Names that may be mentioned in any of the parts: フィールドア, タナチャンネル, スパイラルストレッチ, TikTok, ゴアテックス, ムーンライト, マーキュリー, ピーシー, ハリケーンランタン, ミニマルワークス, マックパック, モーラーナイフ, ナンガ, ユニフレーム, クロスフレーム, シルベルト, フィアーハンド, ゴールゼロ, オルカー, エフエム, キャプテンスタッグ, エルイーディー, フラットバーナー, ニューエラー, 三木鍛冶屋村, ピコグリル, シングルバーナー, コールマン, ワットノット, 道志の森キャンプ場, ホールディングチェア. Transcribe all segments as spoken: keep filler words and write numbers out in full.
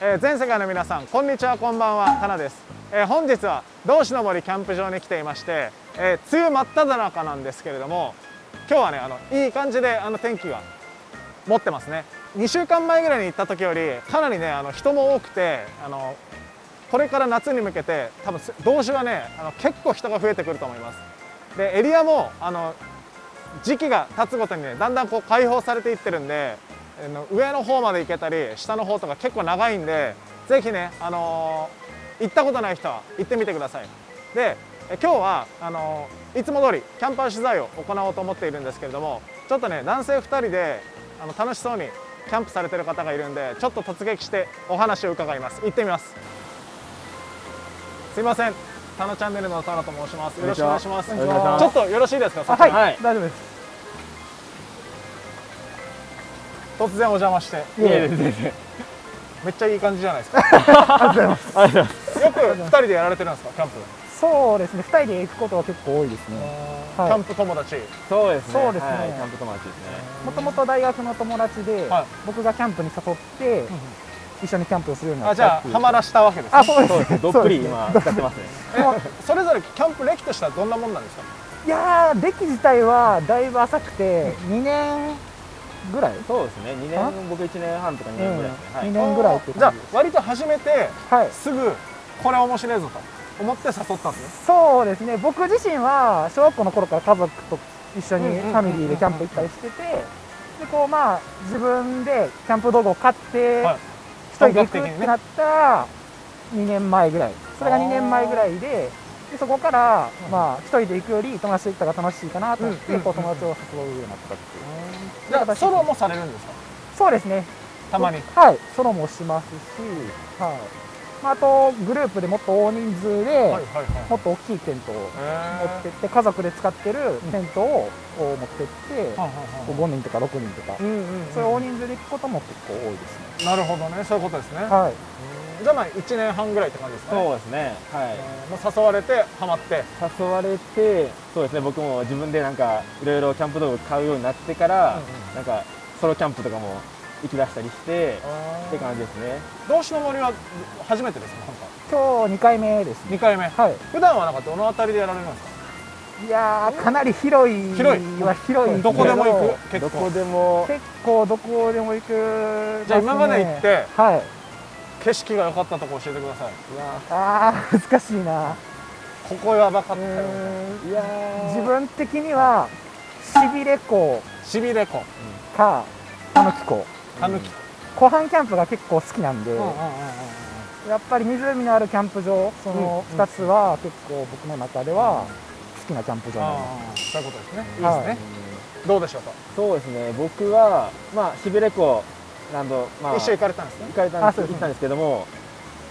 えー、全世界の皆さん、こんにちは、こんばんは、タナです。えー、本日は道志の森キャンプ場に来ていまして、えー、梅雨真っ只中なんですけれども、今日はね、あのいい感じであの天気が持ってますね。にしゅうかんまえぐらいに行った時よりかなりね、あの人も多くて、あのこれから夏に向けて多分道志はね、あの結構人が増えてくると思います。でエリアもあの時期が経つごとにね、だんだんこう開放されていってるんで、上の方まで行けたり下の方とか結構長いんで、ぜひね、あのー、行ったことない人は行ってみてください。で今日はあのー、いつも通りキャンパー取材を行おうと思っているんですけれども、ちょっとね、男性ふたりであの楽しそうにキャンプされてる方がいるんで、ちょっと突撃してお話を伺います。行ってみます。すいません、タナチャンネルのタナと申します。よろしくお願いします。ちょっとよろしいですか？はい、はい、大丈夫です。突然お邪魔して。めっちゃいい感じじゃないですか。ありがとうございます。よくふたりでやられてるんですか、キャンプ？そうですね、ふたりで行くことは結構多いですね。キャンプ友達？そうですね、キャンプ友達ですね。もともと大学の友達で、僕がキャンプに誘って一緒にキャンプをするようになった。じゃあハマらしたわけですね。そうですね、どっぷり今使ってますね。それぞれキャンプ歴としてはどんなもんなんですか？いやー、歴自体はだいぶ浅くてにねんぐらい。そうですね、にねん、僕いちねんはんとかにねんぐらいですね。にねんぐらいって。じゃあ割と始めてすぐこれ面白いぞと思って誘ったんですね。そうですね、僕自身は小学校の頃から家族と一緒にファミリーでキャンプ行ったりしてて、でこうまあ自分でキャンプ道具を買って一人で行くってなったにねんまえぐらい。それがにねんまえぐらいで、でそこからまあ一人で行くより友達と行った方が楽しいかなと思って、こう友達を誘うようになったっていう。じゃあソロもされるんですか？そうですね、たまに。はい、ソロもしますし、はい、まあ、あとグループでもっと大人数でもっと大きいテントを持ってって、家族で使ってるテントを持ってって、ごにんとかろくにんとか、そういう大人数で行くことも結構多いですね。なるほどね、そういうことですね。はい、じゃあまあいちねんはんぐらいって感じですかね。そうですね、はい。もう誘われてハマって、誘われて、そうですね、僕も自分でなんかいろいろキャンプ道具買うようになってから、うん、なんかソロキャンプとかも行き出したりしてって感じですね。道志の森は初めてですか？今日にかいめですね。にかいめ、はい。普段はなんかどの辺りでやられるんですか？いやー、かなり広い。広いは広い。どこでも行く。結構どこでも結構どこでも行く。じゃあ今まで行って、はい、景色が良かったとこ教えてください。いやー、あー難しいな。ここは分かったよ。いや自分的にはしびれ湖しびれ湖かたぬき湖。たぬき湖。湖畔キャンプが結構好きなんで、やっぱり湖のあるキャンプ場、そのふたつは結構僕の中では好きなキャンプ場なんです。そういうことですね。いいですね。どうでしょうか？そうですね、僕はまあしびれ湖何度まあ一緒行かれたんですね。行かれたんです。行ったんですけども、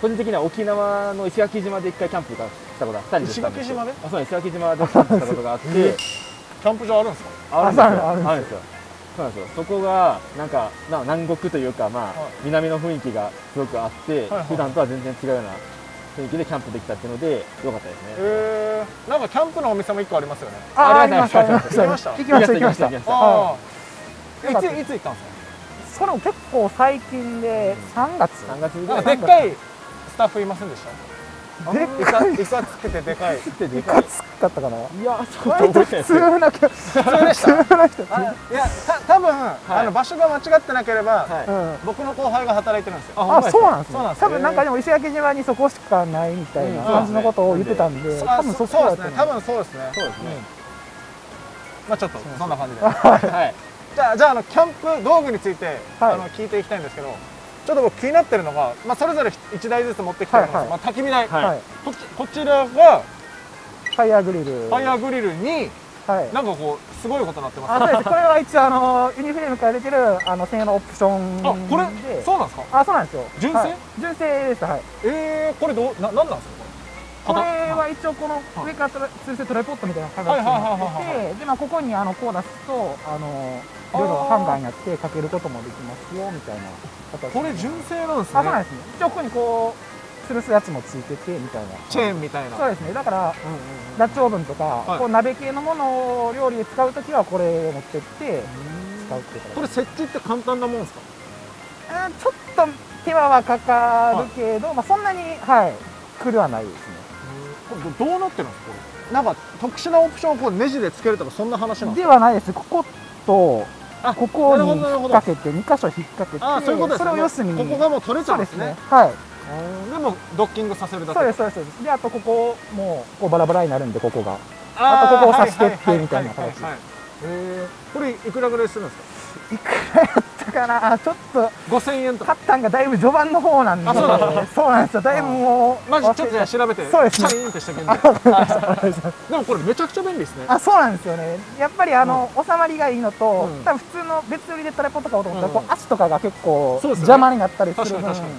個人的には沖縄の石垣島でいっかいキャンプがしたことがふたりでしたんですよ。石垣島で？あ、そう、石垣島でキャンプしたことがあって、キャンプ場あるんですか？あるんですよ。あるんですよ。そうなんですよ。そこがなんか南国というか、まあ南の雰囲気がすごくあって、普段とは全然違うような雰囲気でキャンプできたっていうので良かったですね。ええ、なんかキャンプのお店もいっこありますよね。あ、ありました。行きました。行きました。行きました。行きました。ああ、いついつ行ったんですか？それも結構最近でさんがつ。さんがつぐらい。でっかいスタッフいませんでした？でっかい。いかつくてでかい。いかつかったかな。いや、割と普通な人。普通でした。いや、多分あの場所が間違ってなければ、僕の後輩が働いてるんですよ。あ、そうなんですね。多分なんかでも石垣島にそこしかないみたいな感じのことを言ってたんで、多分そこだった。多分そうですね。そうですね。まあちょっとそんな感じで。はい。じゃあじゃああのキャンプ道具についてあの聞いていきたいんですけど。ちょっと僕気になってるのが、まあ、それぞれいちだいずつ持ってきてるんですが、焚き火台、はい、こ, こちらがファイヤーグリルファイヤーグリルに、はい、なんかこうすごいことになってますね。あ、そうです。これは一応あのユニフレームから出てるあの専用のオプションで。あ、これそうなんですか？あ、そうなんですよ。純正、はい、純正です。はい。えー、これどうな何なんですか？これは一応この上から吊るせるトレポットみたいな形になってて、でまあここにあのこう出すとあのいろいろハンガーになってかけることもできますよみたいな形。これ純正なんですね。あ、そうなんですね。一応ここにこう吊るすやつもついててみたいな。チェーンみたいな。そうですね。だからダッチオーブンとかこう鍋系のものを料理で使うときはこれを持ってって使うっていう。これ設置って簡単なもんですか？ちょっと手はかかるけど、はい、まあそんなに、はい、来るはないですね。これどうなってるんですか、これ。なんか特殊なオプションをこうネジでつけるとか、そんな話なんですか。ではないです。こことここに引っ掛けて、にかしょ引っ掛けて、あ、そういうことですね。それを四隅に。ここがもう取れちゃうんですね。はい。でもドッキングさせるだけ。そうですそうですそうです。で、あとここもこうバラバラになるんで、ここが。あとここを差してってみたいな形。ええ、これいくらぐらいするんですか。いくらやったかな、ちょっとごせんえんとか。買ったんがだいぶ序盤の方なんで。そうなんですよ。だいぶもう。マジちょっとじゃあ調べて。そうですね。チャインってしてくれるんで。でもこれめちゃくちゃ便利ですね。あ、そうなんですよね。やっぱりあの収まりがいいのと、多分普通の別売りでトラポとかをと思ったら、こう足とかが結構邪魔になったりする。確かに確かに。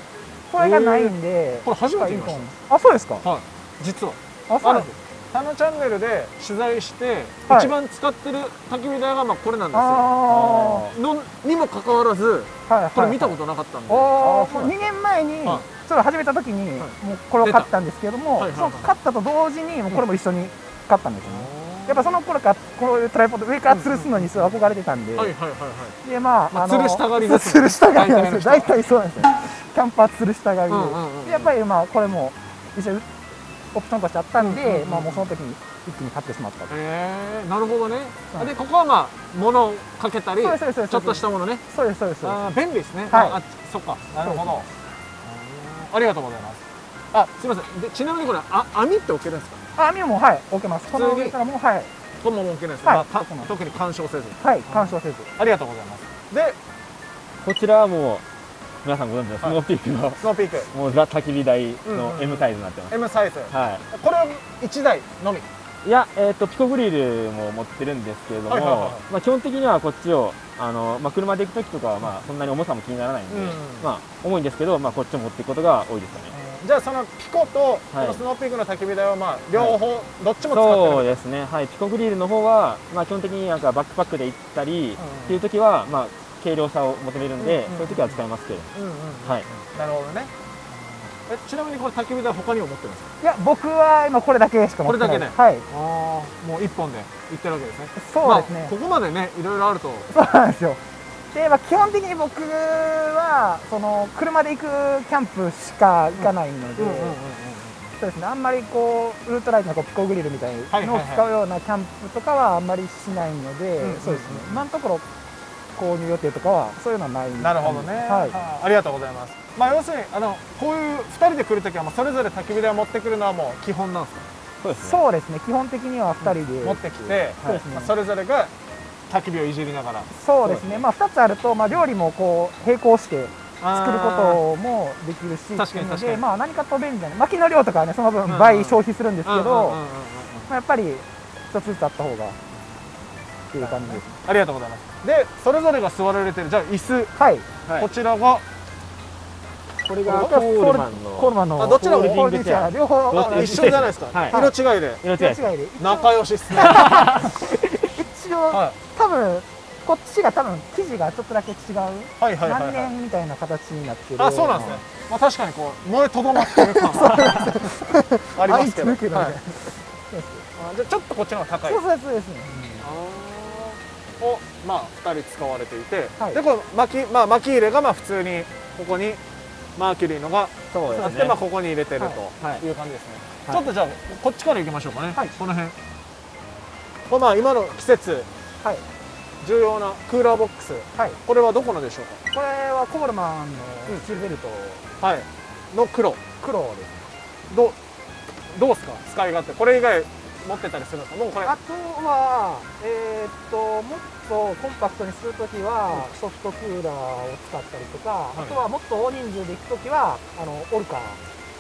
これがないんで。これ初めて見ました。あ、そうですか。はい。実は。あ、そうなんです。タナチャンネルで取材して、はい、一番使ってる焚き火台がまあこれなんですよ。のにもかかわらず、これ見たことなかったんで、にねんまえにちょっと始めた時にもうこれを買ったんですけども、その買ったと同時にもうこれも一緒に買ったんですよね。やっぱその頃からこういうトライポッド上から吊るすのにすごい憧れてたんで、でまあ吊るしたがりです。吊るしたがりなんですよ。大体そうなんですよ。キャンパー吊るしたがりで、やっぱりまあこれも一緒にオプションとしてあったんで、まあもうその時に一気に買ってしまったと。ええ、なるほどね。でここはまあ物をかけたり、ちょっとしたものね。そうですそうです。ああ便利ですね。あ、そっか。なるほど。ありがとうございます。あ、すみません。でちなみにこれあ網って置けるんですか。網もはい置けます。普通に。これも置けないです。特に干渉せず。はい、干渉せず。ありがとうございます。でこちらはもう。皆さんご存知のスノーピークのスノーピークもうザ焚き火台の エム サイズになってます。 エム サイズ、はい。これはいちだいのみいや、えー、とピコグリルも持ってるんですけれども、基本的にはこっちをあの、まあ、車で行く時とかは、まあ、そんなに重さも気にならないんで、うん、まあ、重いんですけど、まあ、こっちを持っていくことが多いですよね。じゃあそのピコとこのスノーピークの焚き火台はまあ両方どっちも使ってる、はい、そうですね、はい。ピコグリルの方は、まあ、基本的になんかバックパックで行ったりっていう時は、まあ軽量さを求めるんで、そういう時は使いますけど。はい。なるほどね。え、ちなみにこれ焚き火台他にも持ってますか。いや、僕は今これだけしか持ってない。これだけで。はい。ああ、もう一本でいってるわけですね。そうですね。ここまでね、いろいろあると。そうなんですよ。で、まあ基本的に僕はその車で行くキャンプしか行かないので、そうですね。あんまりこうウルトライトのこうピコグリルみたいなのを使うようなキャンプとかはあんまりしないので、そうですね。今のところ購入予定とかはそういうのはないんです。なるほどね、はい、ありがとうございます。まあ要するにあのこういうふたりで来るときはもうそれぞれ焚き火台を持ってくるのはもう基本なんですか。そうですね。そうですね。基本的にはふたりで、うん、持ってきて、それぞれが焚き火をいじりながら。そうですね。まあふたつあると、まあ料理もこう並行して作ることもできるし、確かに確かに。まあ何かと便利な薪の量とかはね、その分倍消費するんですけど、やっぱり一つずつあった方が。っていう感じです。ありがとうございます。でそれぞれが座られてるじゃあ椅子、はい、こちらがこれがコールマンのコールマンのどちらもホールディングチェア、両方一緒じゃないですか。色違いで色違いで仲良しっすね。一応多分こっちが多分生地がちょっとだけ違う何年みたいな形になってる。あ、そうなんですね。まあ確かにこう燃えとどまってる感はありますけど、じゃあちょっとこっちの方が高い。そうそうですね。をまあふたり使われていて、はい、でこの巻き、まあ、巻き入れがまあ普通にここにマーキュリーのがあって、ね、まあここに入れてるという感じですね。はいはい、ちょっとじゃあこっちから行きましょうかね。はい、この辺これまあ今の季節、はい、重要なクーラーボックス、はい、これはどこのでしょうか。これはコールマンのシルベルト、うん、はい、の黒黒ですね。どどうですか使い勝手。これ以外持ってたりするんですか。もうこれあとは、えー、ともっとコンパクトにするときは、うん、ソフトクーラーを使ったりとか、はい、あとはもっと大人数で行くときはあのオルカー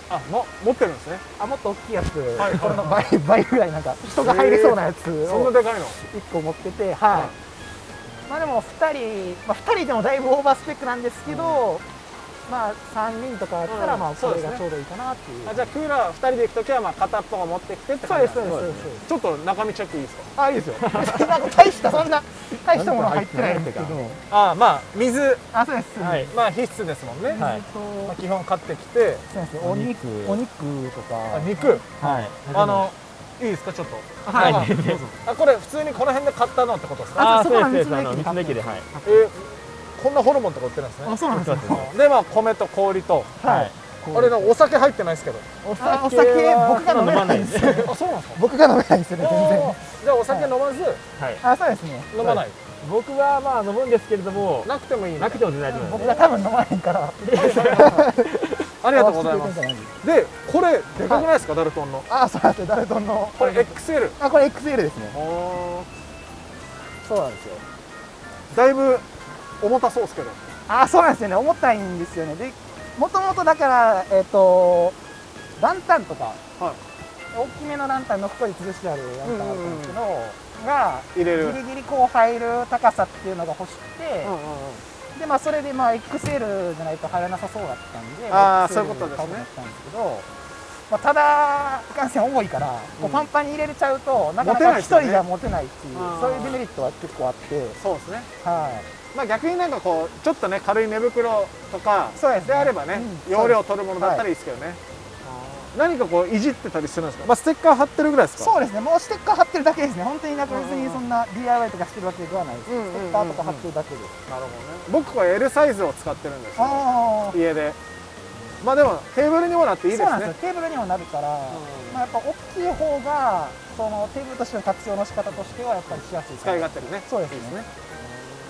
あも持ってるんですね。あもっと大きいやつ、これの倍倍ぐらいなんか人が入れそうなやつをそんなでかいのいっこ持ってて、はい、はい、まあでもふたり、まあ、ふたりでもだいぶオーバースペックなんですけど、うん、まあさんにんとかだったらまあそれがちょうどいいかなっていう。じゃあクーラーふたりで行くときはまあ片っぽが持ってきてって感じ。そうですそうです。ちょっと中身チェックいいですか。あ、いいですよ。大したそんな大したもの入ってないんだけど。あ、まあ水。あ、そうです。はい。まあ必須ですもんね。はい。まあ基本買ってきて。そうです。お肉お肉とか。肉。はい。あのいいですかちょっと。はい。あ、これ普通にこの辺で買ったのってことですか。あ、そうですそうです。道の駅ではい。え。こんなホルモンとか売ってるんですね。あ、そうなんですよ。で、まあ米と氷と、はい。あれお酒入ってないですけど。お酒僕が飲めないです。あ、そうなんですか。僕が飲めないですね。全然。じゃあお酒飲まず、はい。あ、そうですね。飲まない。僕はまあ飲むんですけれども、なくてもいい。なくても全然大丈夫。僕は多分飲まないから。ありがとうございます。で、これでかくないですか、ダルトンの。あ、そうです。ダルトンの。これ エックスエル。あ、これ エックスエル ですね。そうなんですよ。だいぶ重たそうですけど。あ、そうなんですよね。重たいんですよね。で、もともとだからえっとランタンとか、大きめのランタンのここに吊るしてあるランタンあるんですけど、がギリギリこう入る高さっていうのが欲しくて。でまあそれでまあ エックスエル じゃないと入らなさそうだったんで、ああそういうことですね。まあただいかんせん重いから、こうパンパンに入れちゃうとなかなか一人じゃ持てないっていう、そういうデメリットは結構あって。そうですね。はい。まあ逆になんかこうちょっとね軽い寝袋とかであればね、容量を取るものだったらいいですけどね。何かこういじってたりするんですか。まあステッカー貼ってるぐらいですか。そうですね。もうステッカー貼ってるだけですね。本当になんか別にそんな ディーアイワイ とかしてるわけではないです。ステッカーとか貼ってるだけです。なるほどね。僕は L サイズを使ってるんですよ。家で。まあでもテーブルにもなっていいですね。そうなんですよ。テーブルにもなるから、まあやっぱ大きい方がそのテーブルとしての活用の仕方としてはやっぱりしやすい。使い勝手ね。そうですね。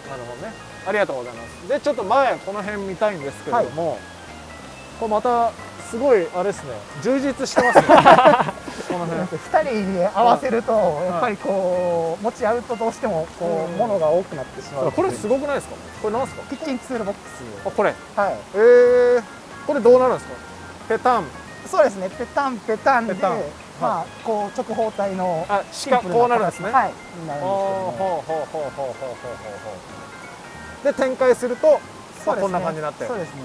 なるほどね。ありがとうございます。でちょっと前この辺見たいんですけれども、これまた。すごいあれですね。充実してますね。この辺ふたりに合わせるとやっぱりこう持ち合うとどうしてもこう物が多くなってしまう。これすごくないですか？これなんですか？キッチンツールボックス。あ、これ。はい。えー、これどうなるんですか？ペタン。そうですね。ペタンペタンで、まあこう直方体のシンプルなこうなるんですね。はい。になるんですけども。ほうほうほうほうほうほうほう。で展開するとこんな感じになって。そうですね。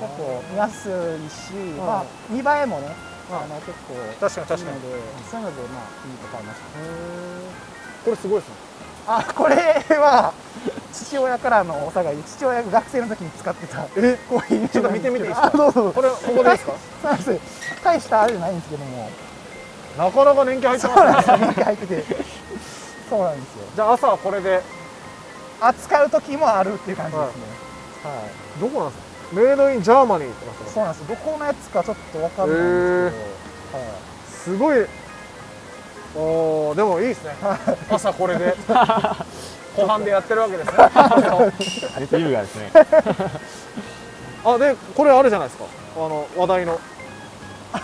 結構見やすいし、まあ見栄えもね、あの結構確かに確かにそういうのでまあいいと買いました。これすごいですね。あ、これは父親からのお下がり、父親が学生の時に使ってた。え、こういうちょっと見てみていいですか。どうぞ。これここですか。そうです。大したあれじゃないんですけども、なかなか年季入ってますね。年季入ってて、そうなんですよ。じゃあ朝はこれで扱う時もあるっていう感じですね。はい。どこなんですか？メイドインジャーマニーってこと。そうなんです。どこのやつかちょっと分かんないんですけど、すごい。おお、でもいいですね。朝これで後半でやってるわけですね。あれと優雅ですね。あ、でこれあるじゃないですか。あの話題の。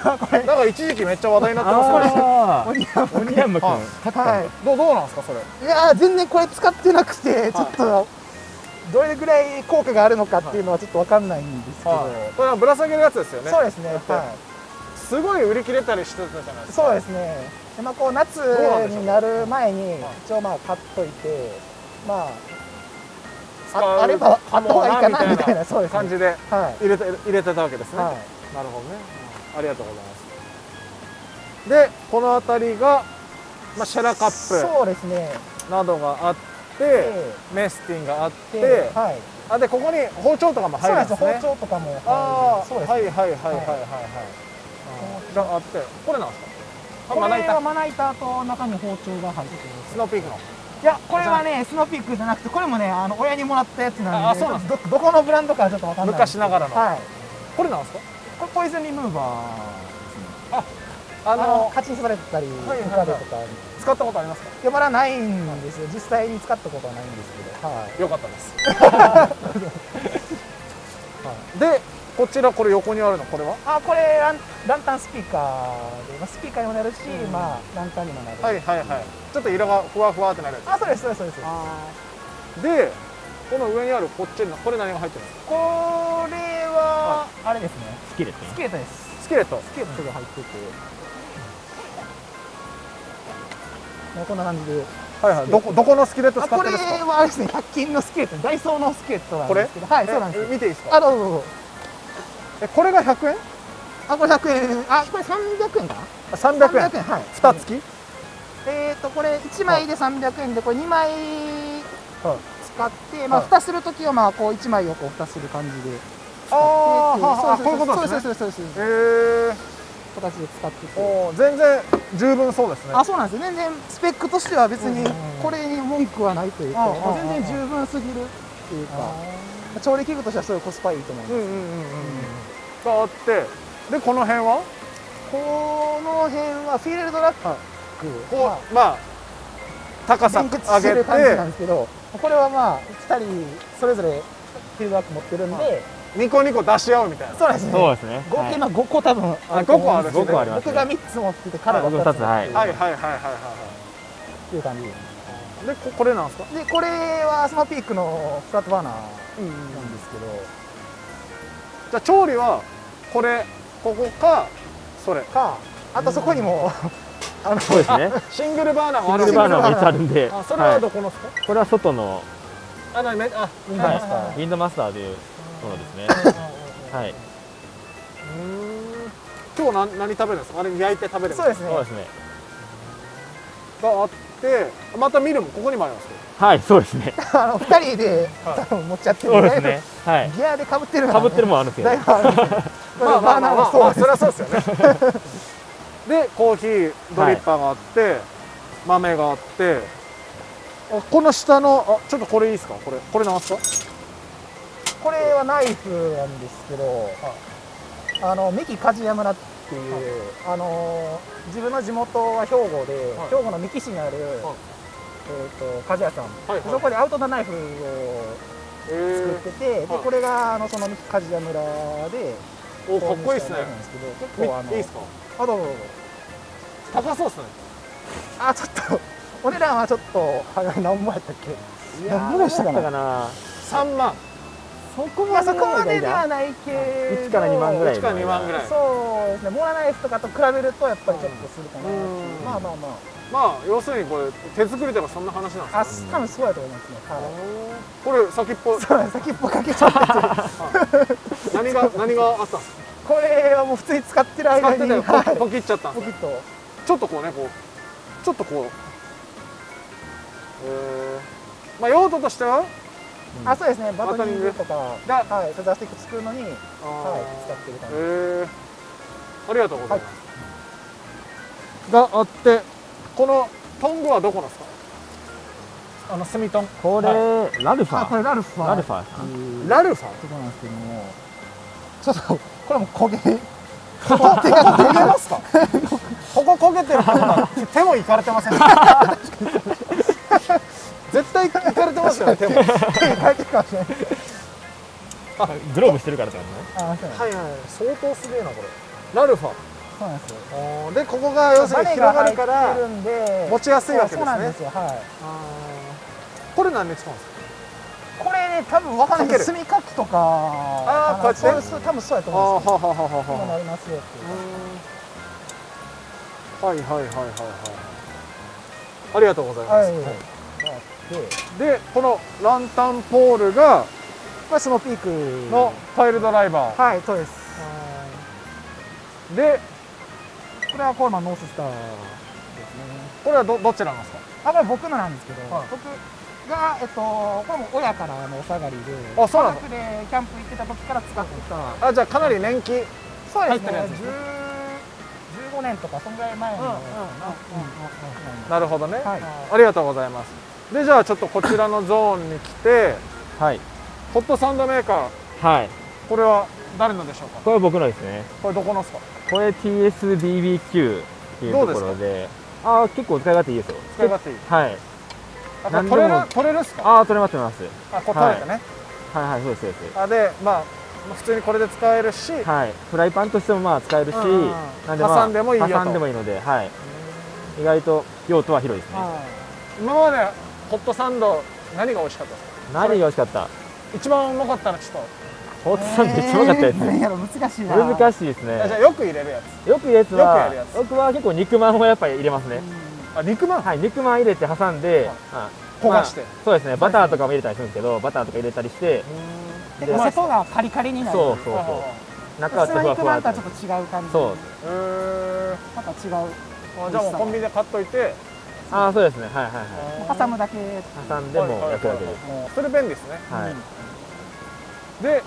なんか一時期めっちゃ話題になってますね。オニヤンマくん。はい。どうどうなんですかそれ。いや全然これ使ってなくてちょっと。どれぐらい効果があるのかっていうのはちょっとわかんないんですけど、はい、これはぶら下げるやつですよね。そうですね。はい。すごい売り切れたりしてたじゃないですか。そうですね。でまあこう夏になる前に一応まあ買っといて、まああればあった方がいいかなみたいな、そういう感じで入れて入れてたわけですね。はい、なるほどね。ありがとうございます。でこの辺りがまあシェラカップ、そうですね。などがあって。でメスティンがあって、あでここに包丁とかも入るんですね。包丁とかも。ああ、はいはいはいはいはいはい。じゃああってこれなんですか？これはまな板と中に包丁が入ってる。スノーピークの。いやこれはねスノーピークじゃなくてこれもねあの親にもらったやつなんで。あ、そうなんですか。どこのブランドかちょっとわかんない。昔ながらの。はい。これなんですか？これポイズンリムーバー。あ、あのカチン縛れたり浮かべとか。使ったことありますか？いや、まだないんですよ。実際に使ったことはないんですけど、はい、よかったです。で、こちらこれ横にあるのこれは？あ、これラン、ランタンスピーカーで、まあ、スピーカーにもなるし、うん、まあランタンにもなる。はいはいはい。ちょっと色がふわふわってなる。あ、そうですそうですそうです。で、この上にあるこっちのこれ何が入ってるんですか？これはあれですね。スキレット。スキレットです。スキレット。スキレットが入ってて。こんな感じで、はいはい。どこどこのスキレット使ってるんですか？これはあれですね、ひゃく均のスキレット、ダイソーのスキレットなんですけど、はい、そうなんです。見ていいですか？あ、どうぞどうぞ。え、これがひゃくえん？あ、これひゃくえん。あ、これさんびゃくえんかな？さんびゃくえん。はい。蓋付き？えっとこれいちまいでさんびゃくえんで、これにまい使って、まあ蓋するときはまあこういちまいをこう蓋する感じで、ああ、そういうことですね。そうそうそうそう。へえ。形で使ってて、全然十分そうですね。あ、そうなんですよ。全然スペックとしては別にこれに文句はないというか、全然十分すぎるっていうか、調理器具としてはすごいコスパいいと思います。があって、でこの辺はこの辺はフィールドラック、こうまあ高さ上げてしてる感じなんですけど、これはまあふたりそれぞれフィールドラック持ってるんで。にこにこ出し合うみたいな。そうですね。そうですね。合計まあごこ多分あると思うんですけど、僕がみっつ持ってて彼がふたつ。はいはいはいはいはい。っていう感じ。でこれなんですか？でこれはスマピークのフラットバーナーなんですけど、じゃあ調理はこれここかそれか、あとそこにもあのそうですね。シングルバーナーもある。シングルバーナーもいっつあるんで。あ、それはどこのですか？これは外のあのめあウィンドマスター。ウィンドマスターでいう。そうですね。はい。今日何何食べるんですか？あれ焼いて食べるんですか？そうですね。そうですね。があって、また見るもここにもあります。はい、そうですね。あの二人で多分持っちゃってるね。そうですね。はい。ギアで被ってる。被ってるもあるけど。まあまあまあまあ、それはそうですよね。で、コーヒードリッパーがあって、豆があって、この下のあちょっとこれいいですか？これこれなんですか？これはナイフなんですけど、あの三木鍛冶屋村っていう、はい、あの自分の地元は兵庫で、はい、兵庫の三木市にある、はい、えっと鍛冶屋さん、はいはい、そこでアウトドアナイフを作ってて、えー、でこれがあのその三木鍛冶屋村で、おかっこいいですね。結構あのいいですか？あと高そうですね。あちょっと俺らはちょっと何もやったっけ？何もやったかな？三万。そこまでではないけどいちからにまんぐらい、そうですね。モアナイフとかと比べるとやっぱりちょっとするかな。まあまあまあまあ、要するにこれ手作りでもそんな話なんですか？あ、多分そうやと思いますね。これ先っぽ、そう先っぽかけちゃって何が何があったんですか？これはもう普通に使ってる間にポキっちゃったんです。ちょっとこうね、こうちょっとこう、まあ用途としてはあ、そうですね。バトニングとか、はい、プラスチック作るのに、はい、使ってる感じ。ええ、ありがとうございます。があって、このトングはどこなんですか？あの炭トン。これラルファ。あ、これラルファ。ラルファ。ラルファ。とこなんですけども、ちょっとこれも焦げ、手が焦げますか？ここ焦げてるから手もいかれてませんか？絶対行かれてますよね。手も書いてるかもしれない。あ、グローブしてるからってことね。はいはい、相当すげえなこれ。ラルファ。そうなんですよ。でここが要するに広がるから持ちやすいわけですね。そうなんですよ。はい。これ何に使うんですか？これね、多分わかんないけど炭かきとか、ああこうやって、多分そうやと思うんですけど、ははははははなりますよっていう。はいはいはいはいはい。ありがとうございます。で、このランタンポールがスノーピークのパイルドライバー。はい、そうです。で、これはコーマンノーススターですね。これは ど, どちらなんですか？あ、これ僕のなんですけど、はい、僕が、えっと、これも親からのお下がりで、あ、そうなんですか？家族でキャンプ行ってた時から使ってた。あ、じゃあかなり年季入ってるやつですね。じゅうごねんとかそんぐらい前の。なるほどね、はい、ありがとうございます。で、じゃあちょっとこちらのゾーンに来て、はい、ホットサンドメーカー、はい、これは誰のでしょうか？これは僕のですね。これどこのですか？これ ティーエスビービーキュー っていうところで、ああ結構使い勝手いいですよ。使い勝手いい。はい。あ、取れる取れるですか？ああ取れます取れます。あ、これ取れたね。はいはいそうですそうです。あ、でまあ普通にこれで使えるし、はい、フライパンとしてもまあ使えるし、なんで挟んでもいいよと。挟んでもいいので、はい。意外と用途は広いですね。今までホットサンド何が美味しかったですか？何が美味しかった？一番うまかったのちょっと。ホットサンド一番うまかったやつ。難しいな。難しいですね。じゃあよく入れるやつ。よく入れるやつは、僕は結構肉まんをやっぱり入れますね。あ、肉まん？はい、肉まん入れて挟んで、焦がして。そうですね。バターとかも入れたりするんですけど、バターとか入れたりして。で、外がカリカリになる。そうそうそう。中はふわふわ。肉まんとはちょっと違う感じ。そう。また違う。じゃあもうコンビニで買っといて。ああそうですね、はいはいはい、挟むだけ、挟んでも焼くだけです。それ便利ですね。はい。で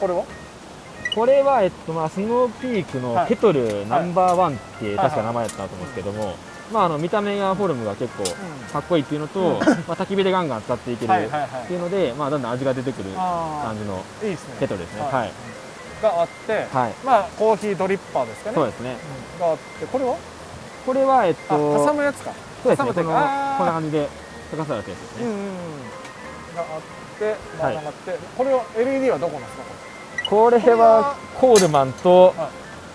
これはこれはえっとまあスノーピークのケトルナンバーワンって確か名前だったと思うんですけども、まああの見た目やフォルムが結構かっこいいっていうのと、まあ焚き火でガンガン使っていけるっていうので、まあだんだん味が出てくる感じのケトルですね。はい。があって、まあコーヒードリッパーですかね。そうですね。があって、これは？これはえっと挟むやつか。そうですね。このこんな感じで高さがあるやつですね。があって、まあ曲がって、これは エルイーディー はどこなんですか？これはコールマンと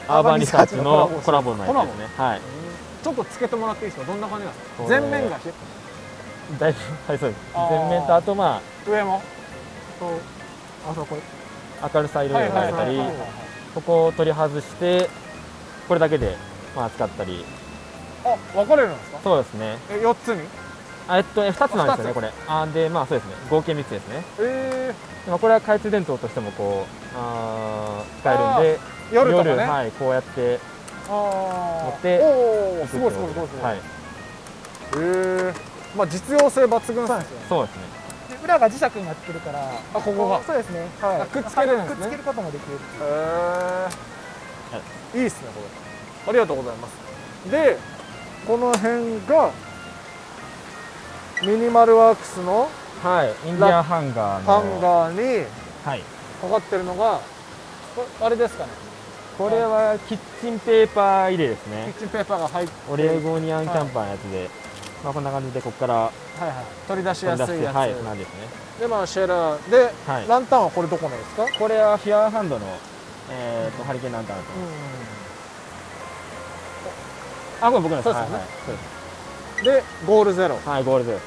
アーバンリサーチのコラボのやつですね。はい。ちょっとつけてもらっていいですか。どんな感じなんですか。前面がだいぶはいそうです。前面とあとまあ上もとあそこ明るさ色々変えたり、ここを取り外してこれだけでまあ使ったり。あ、分かれるんですか。そうですね。え四つに？あえっとね二つなんですよねこれ。あでまあそうですね合計三つですね。ええ。まあこれは懐中電灯としてもこうあ使えるんで夜とかねはいこうやって。持って、おお、すごいすごいすごいすごい。はい。ええ、まあ実用性抜群なんですよ。そうですね。裏が磁石になってるから、あ、ここが。そうですね。はい。くっつけるんですね。くっつけることもできる。ええ。いいですねこれ。ありがとうございます。で、この辺がミニマルワークスのはいインディアンハンガーのハンガーにはいかかってるのがあれですかね。これはキッチンペーパー入れですね。キッチンペーパーが入ってオレゴニアンキャンパーのやつで、まあこんな感じでここから取り出しやすいやつなんですね。でまあシェラーでランタンはこれどこなんですか？これはフィアーハンドのえっとハリケーンランタンだと思います。あこれ僕のです。はいはい。でゴールゼロ。はいゴールゼロ。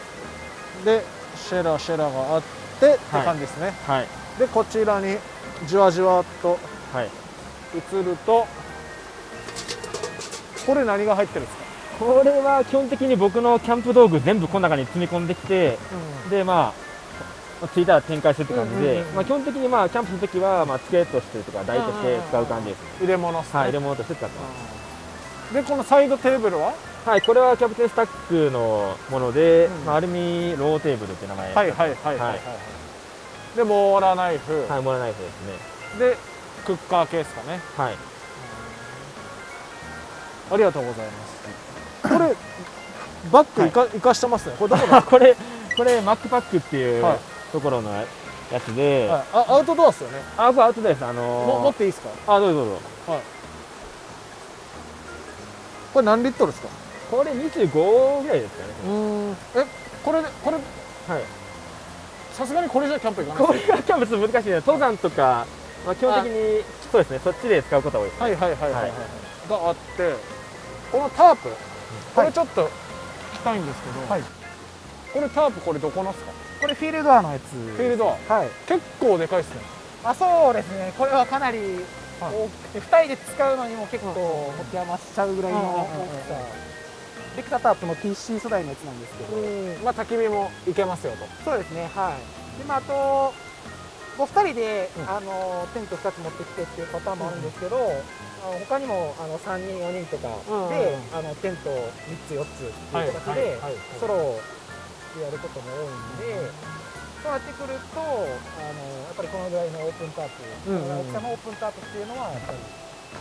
でシェラーシェラーがあってって感じですね。はい。でこちらにじわじわっと。はい。映るとこれ何が入ってるんですか？これは基本的に僕のキャンプ道具全部この中に積み込んできて、うん、でまあついたら展開するって感じで、まあ基本的にまあキャンプするときはまあつけとしてとか台として使う感じです。入れ物ですね。はい入れ物として使ってます。でこのサイドテーブルは？はいこれはキャプテンスタックのもので、うん、まあアルミローテーブルって名前。はいはいはいはい。でモーラーナイフ。はいモーラーナイフですね。でクッカーケースかね。はい。ありがとうございます。これバッグいか生かしてますね。これどこだ？これこれマックパックっていうところのやつで、あアウトドアですよね。あこれアウトドアです。あの持っていいですか？あどうぞどうぞ。はい。これ何リットルですか？これにじゅうごぐらいですかね。うん。えこれこれはい。さすがにこれじゃキャンプ行かない。これがキャンプちょっと難しいね。登山とか。まあ基本的にそうですね。そっちで使うことが多いです。はいはいはいはいがあって、このタープこれちょっと聞きたいんですけど、これタープこれどこのですか？これフィールドアのやつ。フィールドア。はい。結構でかいですね。あそうですね。これはかなり大きくて二人で使うのにも結構持て余しちゃうぐらいの大きさ。できたタープの ピーシー 素材のやつなんですけど、まあ焚き火もいけますよと。そうですね。はい。でまああと。お二人で、うん、あのテントふたつ持ってきてっていうパターンもあるんですけど、うん、他にもあのさんにんよにんとかであのテントみっつよっつっていう形でソロでやることも多いんで、そうやってくるとあのやっぱりこのぐらいのオープンタープ、うん、大きさのオープンタープっていうのはやっぱり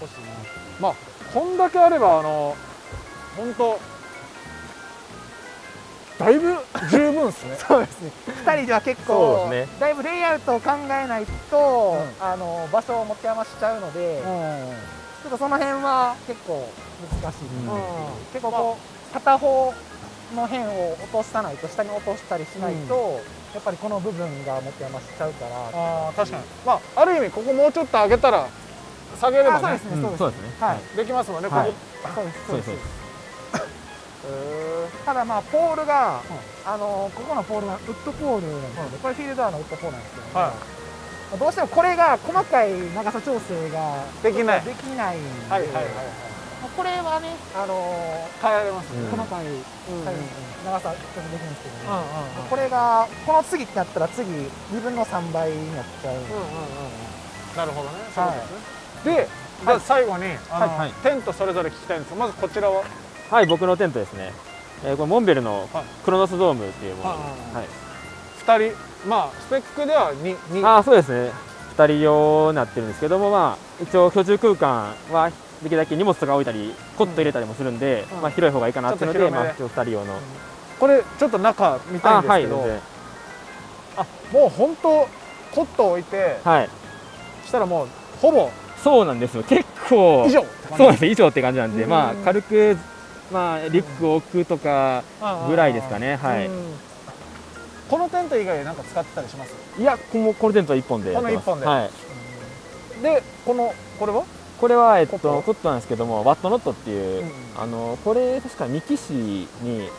欲しいなっていう。まあこんだけあればあの本当だいぶ十分ですね。そうですね。二人では結構、ね、だいぶレイアウトを考えないと、うん、あの場所を持て余しちゃうので、うん、ちょっとその辺は結構難しい。うん、結構こう、まあ、片方の辺を落とさないと下に落としたりしないと、うん、やっぱりこの部分が持て余しちゃうから。ああ確かに。まあある意味ここもうちょっと上げたら下げればね。そうですね。そうですね。はい。できますもんね。はい、ここ。そうです。そうです。ただまあポールが、うん、あのここのポールがウッドポールなんですけど、うん、これフィールドアのウッドポールなんですけど、ねはい、どうしてもこれが細かい長さ調整ができないできないんで、これはねあの変えられます、ね、細かい、うん、長さちょっとできるんですけどね、これがこの次ってなったら次にぶんのさんばいになっちゃう。なるほどね。そうですね。で、じゃあ最後にテントそれぞれ聞きたいんですが、まずこちらは。はい、僕のテントですね。えー、これモンベルのクロノスドームっていうものです。はい。ふたり、まあスペックではに、に。ああ、そうですね。ふたり用になってるんですけども、まあ一応居住空間はできるだけ荷物とか置いたりコット入れたりもするんで、うん、まあ広い方がいいかなっていうので、まあ、ふたり用の、うん、これちょっと中見たいんですけど、あ、はい、あもう本当コット置いて、はい、したらもうほぼそうなんですよ。結構以上そうです、以上って感じなんで、うん、まあ軽く、まあ、リュックを置くとかぐらいですかね、はい。このテント以外で何か使ってたりします？いや、このテントはいっぽんでやってます。このいっぽんで、はい。で、このこれはこれは、えっと、コットなんですけども、ワットノットっていう、うん、あのこれ確か三木市に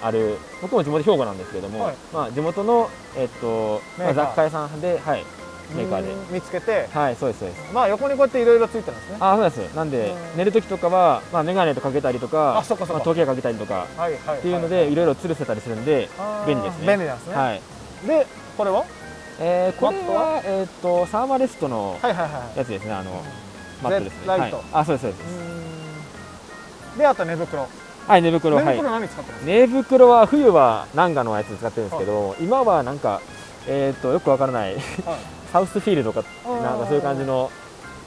ある、僕も地元兵庫なんですけども、はい、まあ、地元の、えっと、まあ、雑貨屋さんで、はい、メーカーで見つけて、はい、そうですそうです。まあ横にこうやっていろいろついてますね。ああ、そうです。なんで寝る時とかは、まあ眼鏡とかけたりとか、時計かけたりとかっていうのでいろいろつるせたりするんで便利ですね。便利なんですね、はい。でこれはえこれはえっとサーマレストのやつですね、あのマットですね、ライト。あ、そうですそうです。であと寝袋、はい、寝袋、はい。寝袋何使ってます？寝袋は冬はナンガのやつ使ってるんですけど、今はなんかえっとよくわからないサウスフィールドとか、なんかそういう感じの、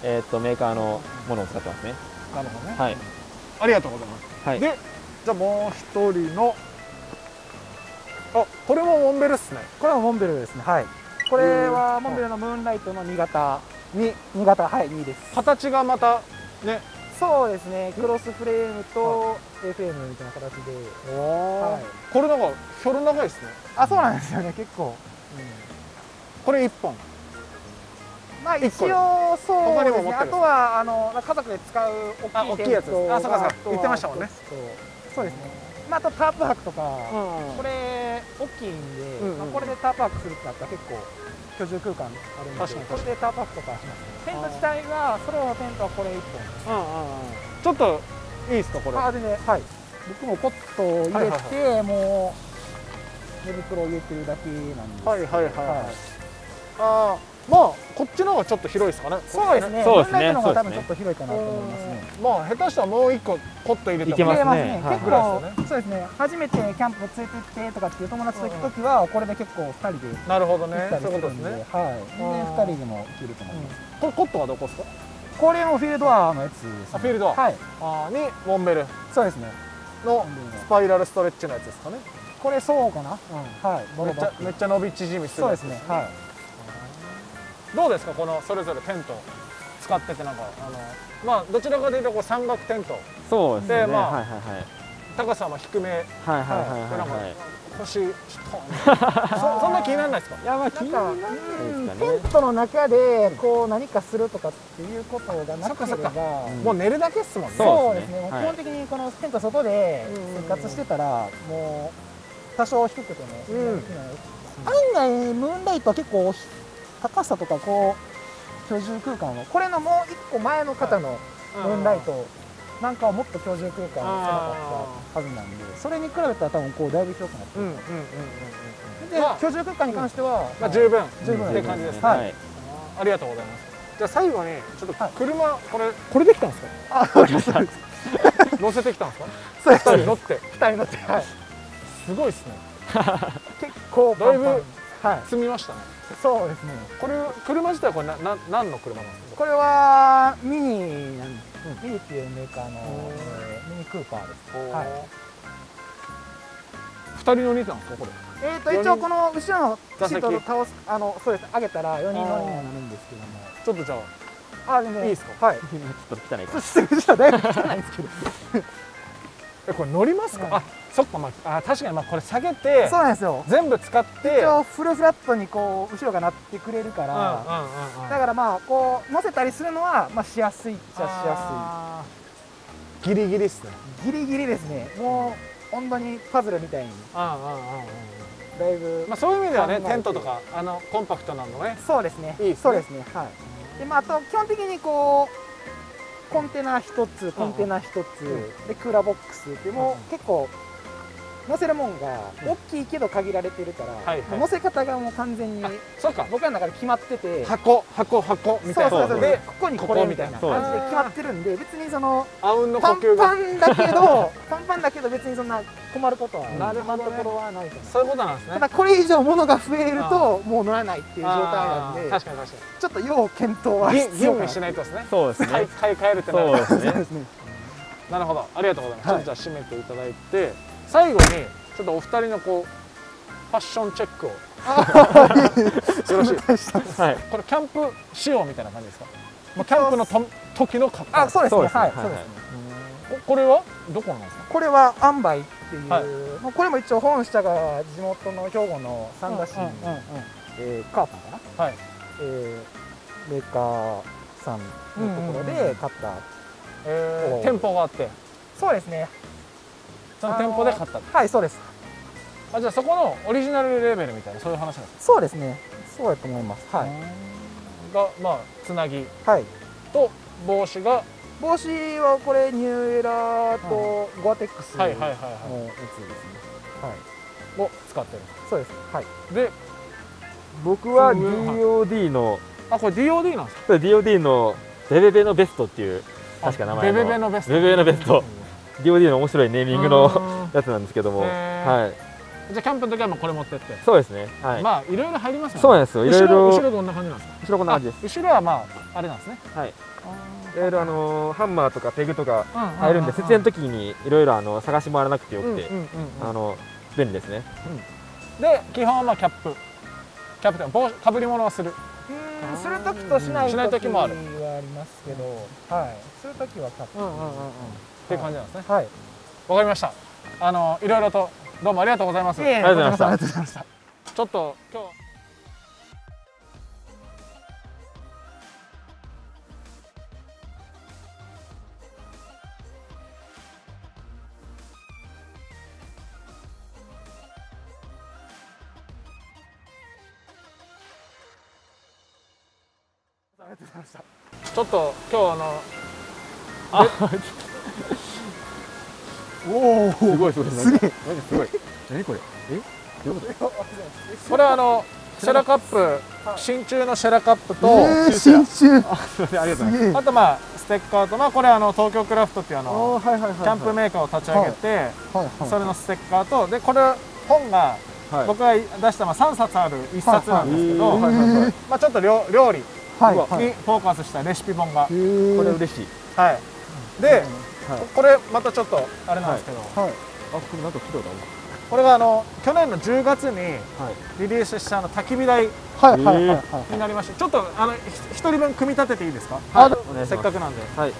えっと、メーカーのものを使ってますね。なるほどね。はい。ありがとうございます。はい。で、じゃあもう一人の。あ、これもモンベルっすね。これはモンベルですね。はい。これはモンベルのムーンライトのにがた。に、にがた、はい、にです。形がまた、ね。そうですね。クロスフレームと エフエム みたいな形で。おお。これなんか、ひょろ長いですね。あ、そうなんですよね。結構。これいっぽん。まあ一応そうですね。あとはあの家族で使う大きいやつ、あ、そうかそうか、言ってましたもんね。そうですね。まああとタープ泊とか、これ大きいんで、これでタープ泊するってなったら結構居住空間あるんで、これでタープ泊とかします。テント自体はソロのテントはこれいっぽん。ちょっといいですかこれ？あ、全然、はい。僕もコット入れてもう寝袋入れてるだけなんです。はいはいはいはい。ああ、まあこっちの方がちょっと広いですかね。そうですね。そうですね。の方が多分ちょっと広いかなと思いますね。まあ下手したらもう一個コット入れてもいけますね。結構そうですね。初めてキャンプ連れてってとかっていう友達と行くときはこれで結構ふたりで。なるほどね。そういうことですね。はい。でふたりでも行けると思います。これコットはどこですか？これもフィールドアのやつです。フィールドア。はい。あにモンベル。そうですね。のスパイラルストレッチのやつですかね。これそうかな。はい。めっちゃめっちゃ伸び縮みする。そうですね。はい。どうですかこのそれぞれテント使ってて、なんかあのまあどちらかというとこう三角テント、そうですね、まあ高さも低め、はいはいはいはい、腰ちょっとそんな気にならないですか？いや、まあ気にならないですかね。テントの中でこう何かするとかっていうことがなければもう寝るだけっすもんね。そうですね。基本的にこのテント外で生活してたらもう多少低くても案外ムーンライトは結構高さとかこう居住空間を、これのもう一個前の方のムーンライトなんかはもっと居住空間狭かったはずなんで、それに比べたら多分こうだいぶ広くなってるで、居住空間に関しては十分十分って感じです。はい、ありがとうございます。じゃあ最後にちょっと車、これこれできたんですか？あ、そうです。乗せてきたんですか？ふたり乗ってふたり乗って、はい、すごいですね。結構だいぶ積みましたね。そうですね。これ車自体はこれなな何の車なんですか？これはミニなんです。ミニっていうメーカーのミニクーパーです。はい。二人乗りなんですかこれ？えっと一応この後ろのシートを倒す、あのそうです、上げたらよにん乗りにはなるんですけども。ちょっとじゃあ、あ、全然いいですか？はい。ちょっと汚いか。ちょっとだいぶ汚いんですけど。え、これ乗りますか？あ、そっか、まあ、あ、確かに、まあ、これ下げて。そうなんですよ。全部使って。一応フルフラットにこう後ろがなってくれるから。だから、まあ、こう乗せたりするのは、まあ、しやすいっちゃしやすい。ギリギリですね。ギリギリですね。もう、本当にパズルみたいに。だいぶ。まあ、そういう意味ではね、テントとか、あのコンパクトなのね。そうですね。いいですね。そうですね。はい。で、まあ、あと、基本的にこう。コンテナ一つ、コンテナ一つ、でクーラーボックスでも結構。乗せるもんが大きいけど限られてるから、うん、乗せ方がもう完全に、はいはい、そうか、僕らの中で決まってて、箱箱箱みたいな、そうそうそうで、ここにこれみたいな感じで決まってるんで、別にそのあうんの呼吸がパンパンだけどパンパンだけど別にそんな困ることは、うん、なるほど、ね、ところはないと思う。そういうことなんですね。ただこれ以上物が増えるともう乗らないっていう状態なんで、確かに確かにちょっと要検討は必要かな。吟味しないとですね。そうですね。買い替えるってなる。そうですね。なるほど、ありがとうございます。ちょっとじゃあ締めていただいて、最後にちょっとお二人のこうファッションチェックを。よろしいですか。はい。これキャンプ仕様みたいな感じですか。まあキャンプのと時の格好。あ、そうですね。はい。そうですね。これはどこなんですか。これはアンバイっていう、もうこれも一応本社が地元の兵庫の三田市にカーパンかな。はい。メーカーさんのところで買った。店舗があって、そうですね、その店舗で買った、はい、そうです。あ、じゃあそこのオリジナルレーベルみたいな、そういう話なんですか。そうですね、そうだと思います。はい。がまあつなぎと帽子が、帽子はこれニューエラーとゴアテックスのやつですね、を使ってる。そうです。はい。で僕は ディーオーディー の、あ、これ ディーオーディー なんですか。 ディーオーディー のベベベのベストっていう、確か名前のベベベのベスト、ベベベのベスト、ディーオーディー の面白いネーミングのやつなんですけども、はい。じゃあキャンプの時はもうこれ持ってって。そうですね。はい。まあいろいろ入りますね。そうなんですよ。いろいろ。後ろどんな感じなんですか。後ろこんな感じです。後ろはまああれなんですね。はい。いろいろあのハンマーとかペグとか入るんで、設営の時にいろいろあの探し回らなくてよくて、あの便利ですね。で基本はまあキャップ、キャップと帽子被り物はする。する時としない時もある。ありますけど、はい、するときは買ってっていう感じなんですね。はい、わかりました。あのいろいろとどうもありがとうございます。ありがとうございました。ありがとうございました。ちょっと今日。ありがとうございました。ちょっと今日のあおおすごいすごいすごいすごい、何これ、え、どういうこと。これはあのシェラカップ、真鍮のシェラカップと真鍮、あとまあステッカーと、まあこれあの東京クラフトっていうあのキャンプメーカーを立ち上げて、それのステッカーとで、これ本が僕が出したさんさつあるいっさつなんですけど、まあちょっと料理にフォーカスしたレシピ本が、これ嬉しい。はい。でこれまたちょっとあれなんですけど、あ、これなんか聞いたことある。これがあの去年のじゅうがつにリリースしたあの焚き火台になりまして、ちょっとあのひとりぶん組み立てていいですか。せっかくなんで。はい。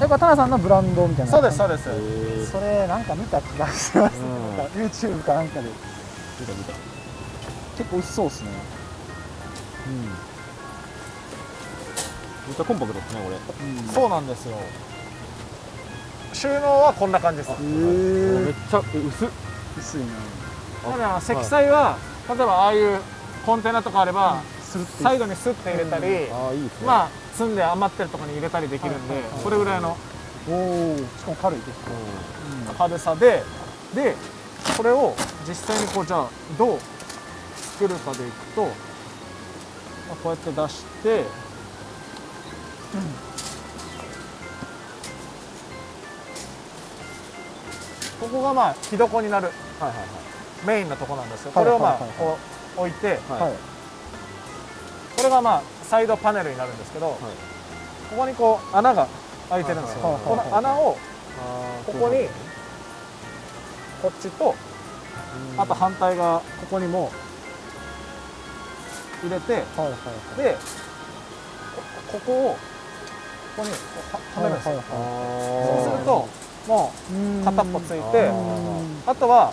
これタナさんのブランドみたいな。そうですそうです。それなんか見た気がします。 YouTube かなんかで見た見た。結構美味しそうですね。うん。めっちゃコンパクトですね、これ。そうなんですよ。収納はこんな感じです。めっちゃ薄い。薄いな。ただ積載は例えばああいうコンテナとかあれば最後にスッて入れたり、まあ積んで余ってるところに入れたりできるんで、これぐらいの。おお。しかも軽いです。軽さで、でこれを実際にこうじゃあどう作るかでいくと、まあ、こうやって出して、うん、ここがまあ火床になるメインのとこなんですよ。これをまあこう置いて、はい、これがまあサイドパネルになるんですけど、はい、ここにこう穴が開いてるんですよ。この穴をここにこっちと、あと反対側ここにも入れて、でここをここにはめるんですよ。そうするともう片っぽついて、あとは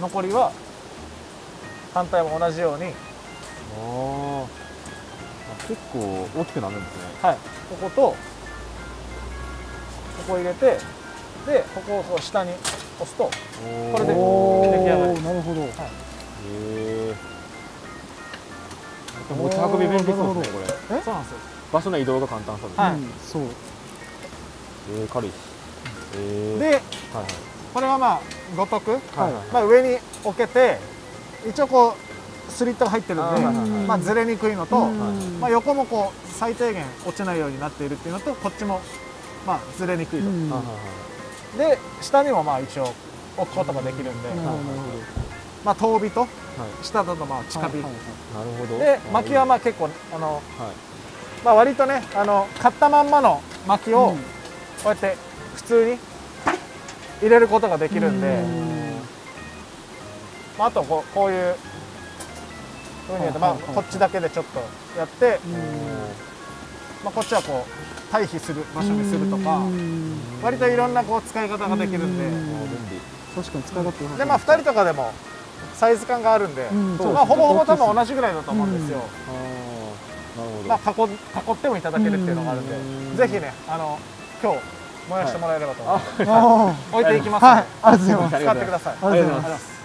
残りは反対も同じように。結構大きくなるんですね。はい。こことここ入れて、でここをこう下に押すとこれで出来上がり。なるほど。へえ。持ち運び便利そうですね、これ。そうなんですよ。場所の移動が簡単そうですね。はい。そう。ええ、軽いし。えで、これはまあごとく上に置けて、一応こうスリットが入ってるのでずれにくいのと、まあ横もこう最低限落ちないようになっているっていうのと、こっちもまあずれにくいと。で下にもまあ一応置くことができるんで、まあ遠火と下だとまあ近火で、薪はまあ結構あのまあ割とね、あの買ったまんまの薪をこうやって普通に入れることができるんで、まああとこうこういうふうにやってまあこっちだけでちょっとやって、まあこっちはこう。対比する場所にするとか、割といろんなこう使い方ができるんで、確かに使い方でまあふたりとかでもサイズ感があるんで、まあほぼほぼ多分同じぐらいだと思うんですよ。まあ囲囲ってもいただけるっていうのがあるんで、ぜひねあの今日燃やしてもらえればと思って、置いていきますので使ってください。ありがとうございます。